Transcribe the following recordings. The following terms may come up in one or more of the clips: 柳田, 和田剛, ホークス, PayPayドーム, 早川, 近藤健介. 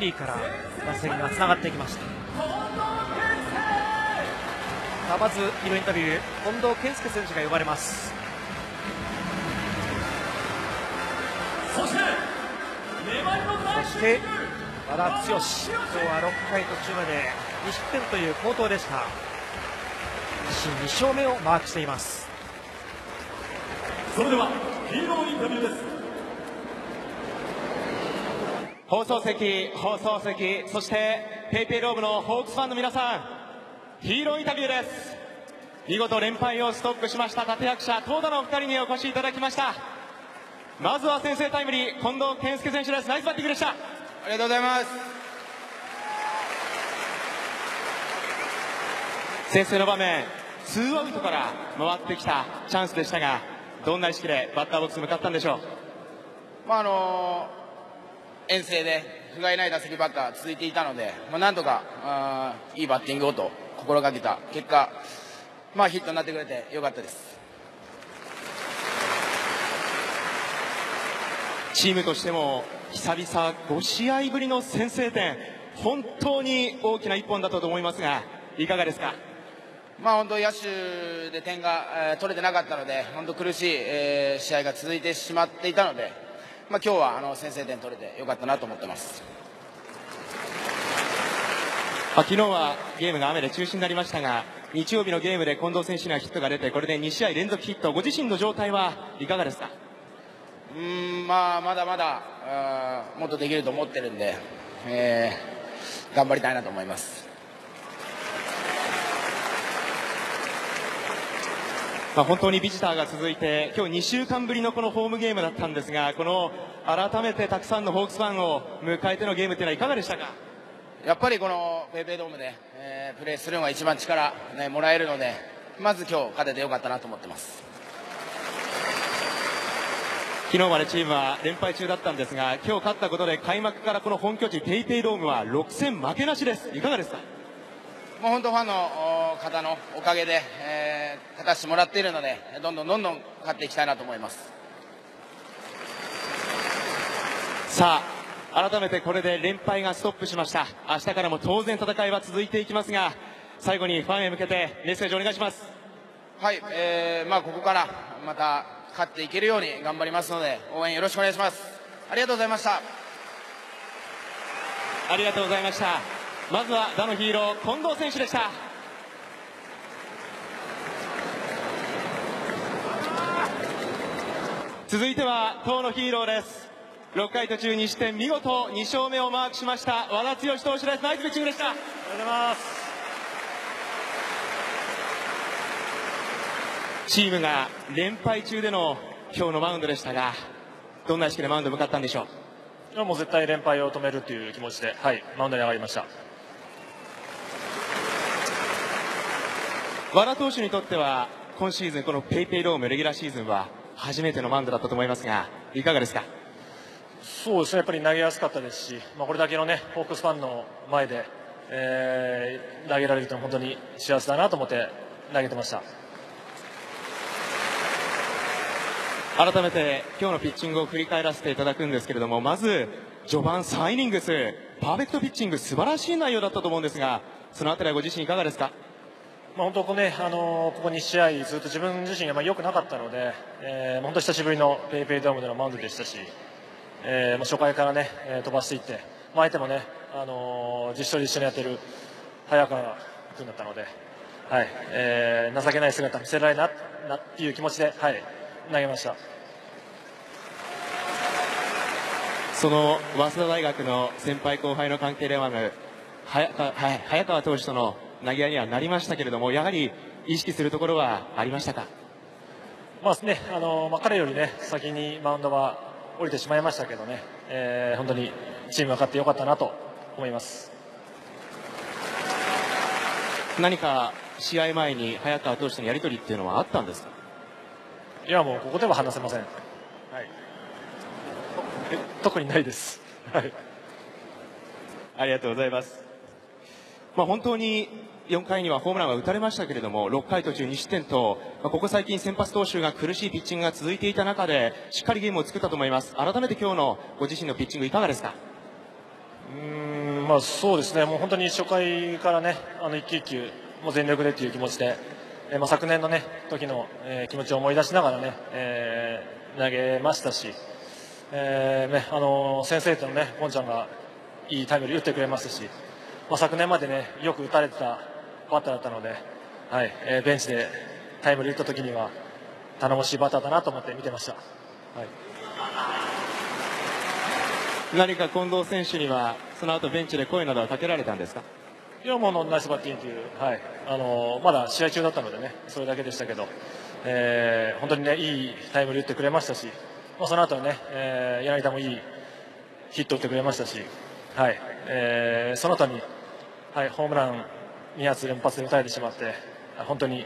フリーから打席がつながっていきました。まずインタビュー、近藤健介選手が呼ばれます。そして和田剛、今日は6回途中まで2失点という好投でした。自身2勝目をマークしています。それではヒーローインタビューです。放送席、そしてペイペイドームのホークスファンの皆さん、ヒーローインタビューです。見事連敗をストップしました立役者投打のお二人にお越しいただきました。まずは先制タイムリー、近藤健介選手です。ナイスバッティングでした。ありがとうございます。先制の場面、ツーアウトから回ってきたチャンスでしたが、どんな意識でバッターボックスに向かったんでしょう。遠征で不甲斐ない打席バッター続いていたので、なんとかいいバッティングをと心がけた結果、ヒットになってくれてよかったです。チームとしても久々5試合ぶりの先制点、本当に大きな1本だったと思いますが、いかがですか。本当に野手で点が取れてなかったので、本当苦しい試合が続いてしまっていたので、今日は先制点取れてよかったなと思ってます。昨日はゲームが雨で中止になりましたが、日曜日のゲームで近藤選手にはヒットが出て、これで2試合連続ヒット、ご自身の状態はいかがですか。まだまだもっとできると思ってるんで、頑張りたいなと思います。本当にビジターが続いて、今日2週間ぶりのこのホームゲームだったんですが、改めてたくさんのホークスファンを迎えてのゲームというのはいかがでしたか。やっぱりこのペイペイドームで、プレーするのが一番力、もらえるので、まず今日勝ててよかったなと思ってます。昨日までチームは連敗中だったんですが、今日勝ったことで開幕からこの本拠地ペイペイドームは6戦負けなしです。いかがですか。本当ファンの方のおかげで、勝たせてもらっているので、どんどん勝っていきたいなと思います。さあ改めてこれで連敗がストップしました。明日からも当然戦いは続いていきますが、最後にファンへ向けてメッセージお願いします。はい、ここからまた勝っていけるように頑張りますので、応援よろしくお願いします。ありがとうございました。ありがとうございました。まずは打のヒーロー近藤選手でした。続いては投のヒーローです。6回途中2失点、見事2勝目をマークしました和田剛投手です。ナイスピッチングでした。ありがとうございます。チームが連敗中での今日のマウンドでしたが、どんな意識でマウンドに向かったんでしょう。もう絶対連敗を止めるという気持ちで、マウンドに上がりました。和田投手にとっては今シーズンこのペイペイドームレギュラーシーズンは初めてのマウンドだったと思いますが、いかがですか。そうですね、やっぱり投げやすかったですし、これだけのホークスファンの前で、投げられると本当に幸せだなと思って投げてました。改めて今日のピッチングを振り返らせていただくんですけれども、まず序盤3イニングスパーフェクトピッチング、素晴らしい内容だったと思うんですが、そのあたりはご自身いかがですか。本当ここ2試合ずっと自分自身が良くなかったので、本当久しぶりのペイペイドームでのマウンドでしたし、初回から飛ばしていって、相手も実証で一緒にやっている早川君だったので、情けない姿見せられないなという気持ちで、投げました。その早稲田大学の先輩後輩の関係ではなく、早川投手との投げ合いにはなりましたけれども、やはり意識するところはありましたか。彼より先にマウンドは降りてしまいましたけどね、本当にチームが勝ってよかったなと思います。何か試合前に早川投手とのやり取りっていうのはあったんですか。いや、もうここでは話せません。特にないです。ありがとうございます。本当に4回にはホームランは打たれましたけれども、6回途中2失点と、ここ最近先発投手が苦しいピッチングが続いていた中でしっかりゲームを作ったと思います。改めて今日のご自身のピッチングいかがですか。そうですね、もう本当に初回からね、一球一球もう全力でという気持ちで、昨年の、ね、時の、気持ちを思い出しながら、ね投げましたし、先生との、ね、ゴンちゃんがいいタイムリー打ってくれますし、昨年まで、ね、よく打たれてたバッターだったので、はいベンチでタイムリー打った時には頼もしいバッターだなと思って見てました。はい、何か近藤選手にはその後ベンチで声などはかけられたんですか？いや、もうナイスバッティングという、はいまだ試合中だったのでね、それだけでしたけど、本当にね、いいタイムリー打ってくれましたし、その後ね、柳田もいいヒット打ってくれましたし、はいその後に、はい、ホームラン2発連発で打たれてしまって、本当に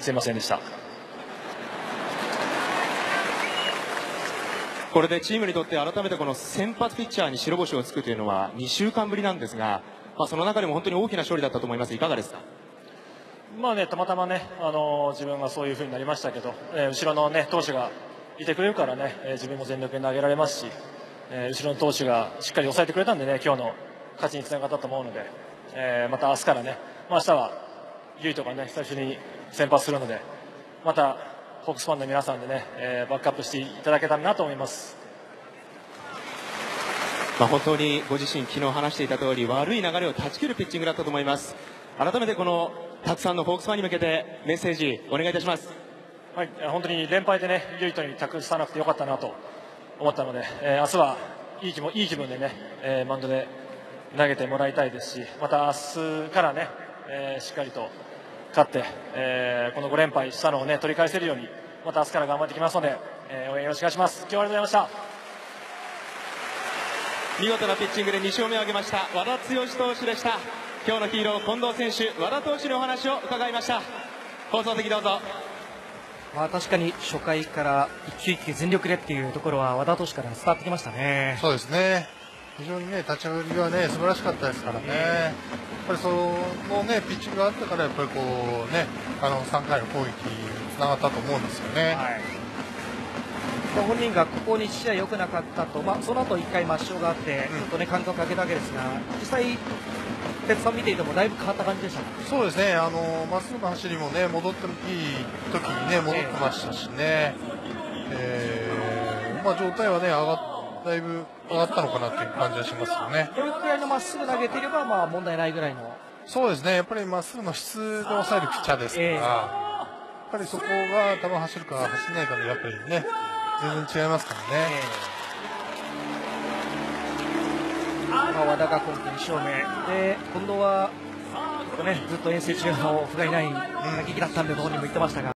すいませんでした。これでチームにとって改めてこの先発ピッチャーに白星がつくというのは2週間ぶりなんですが、その中でも本当に大きな勝利だったと思います。いかがですか？たまたまね、自分がそういうふうになりましたけど、後ろの、ね、投手がいてくれるからね、自分も全力で投げられますし、後ろの投手がしっかり抑えてくれたんでね、今日の勝ちにつながったと思うので、また明日からね、明日はゆいとかね、久しぶりに先発するので、またホークスファンの皆さんでね、バックアップしていただけたらなと思います。本当にご自身、昨日話していた通り悪い流れを断ち切るピッチングだったと思います。改めてこのたくさんのホークスファンに向けてメッセージお願いいたします。はい、本当に連敗でね、ユイトに託さなくてよかったなと思ったので、明日はいい気分でね、マウンドで投げてもらいたいですし、また明日からね、しっかりと勝って、この5連敗したのをね、取り返せるようにまた明日から頑張ってきますので、応援よろしくお願いします。今日はありがとうございました。見事なピッチングで2勝目を挙げました和田毅投手でした。今日のヒーロー近藤選手、和田投手にお話を伺いました。放送席どうぞ。確かに初回から一球一球全力でっていうところは和田投手から伝わってきましたね。そうですね、非常にね、立ち上がりはね、素晴らしかったですからね、やっぱりそのね、ピッチングがあったから、やっぱりこうね、3回の攻撃につながったと思うんですよね。はい、本人がここ2試合良くなかったと、その後1回抹消があって、ちょっとね、感覚を上げたわけですが、実際、哲さん見ていても、だいぶ変わった感じでしたね。そうですね、まっすぐの走りもね、戻ってもいい時にね、戻ってましたしね、状態はね、だいぶ上がったのかなという感じがしますよね。これくらいのまっすぐ投げていれば、問題ないぐらいの。そうですね、やっぱりまっすぐの質で抑えるピッチャーですから、やっぱりそこが球走るか走らないかで、やっぱりね。全然違いますからね。和田が今季2勝目で、近藤は、ずっと遠征中の不甲斐ない打撃だったんで、どこにも言ってましたが。